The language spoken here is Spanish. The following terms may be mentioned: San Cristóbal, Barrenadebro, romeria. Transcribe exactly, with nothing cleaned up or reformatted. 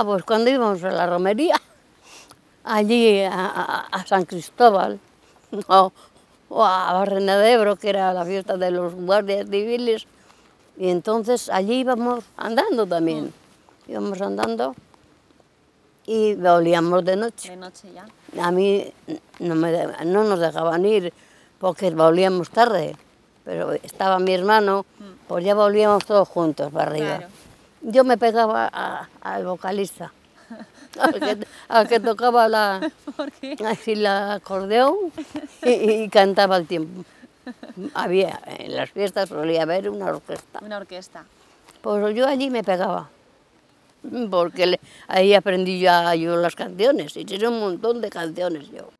Ah, pues cuando íbamos a la romería, allí a, a, a San Cristóbal, o, o a Barrenadebro, que era la fiesta de los guardias civiles, y entonces allí íbamos andando también, mm. íbamos andando y volvíamos de noche. De noche ya. A mí no, me, no nos dejaban ir porque volvíamos tarde, pero estaba mi hermano, mm. pues ya volvíamos todos juntos para arriba. Claro. Yo me pegaba a, al vocalista, al que, al que tocaba la, así la acordeón y, y cantaba al tiempo. Había, en las fiestas solía haber una orquesta. Una orquesta. Pues yo allí me pegaba, porque le, ahí aprendí ya yo las canciones, hice un montón de canciones yo.